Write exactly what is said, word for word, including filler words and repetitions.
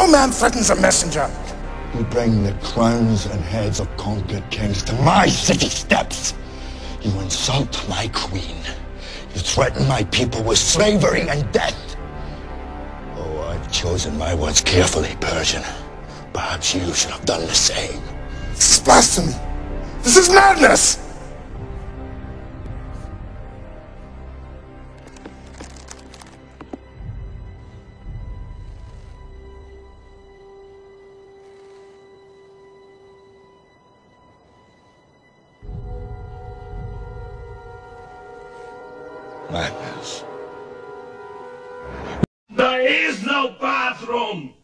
No man threatens a messenger. You bring the crowns and heads of conquered kings to my city steps. You insult my queen. You threaten my people with slavery and death. Oh, I've chosen my words carefully, Persian. Perhaps you should have done the same. This is blasphemy. This is madness! Madness. There is no bathroom!